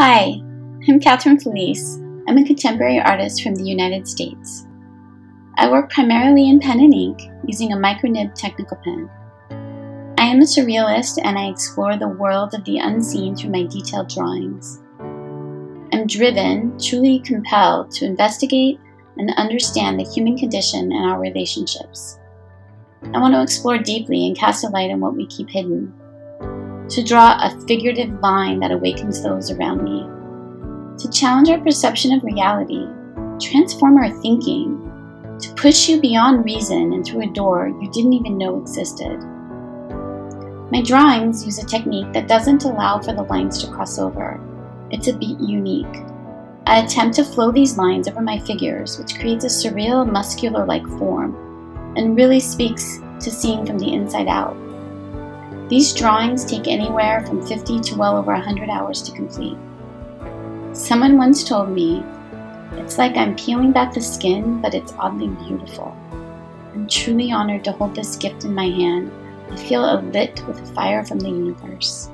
Hi, I'm Katherine Filice. I'm a contemporary artist from the United States. I work primarily in pen and ink using a micronib technical pen. I am a surrealist and I explore the world of the unseen through my detailed drawings. I'm driven, truly compelled to investigate and understand the human condition and our relationships. I want to explore deeply and cast a light on what we keep hidden, to draw a figurative line that awakens those around me, to challenge our perception of reality, transform our thinking, to push you beyond reason and through a door you didn't even know existed. My drawings use a technique that doesn't allow for the lines to cross over. It's a bit unique. I attempt to flow these lines over my figures, which creates a surreal, muscular-like form, and really speaks to seeing from the inside out. These drawings take anywhere from 50 to well over 100 hours to complete. Someone once told me, "It's like I'm peeling back the skin, but it's oddly beautiful." I'm truly honored to hold this gift in my hand. I feel lit with a fire from the universe.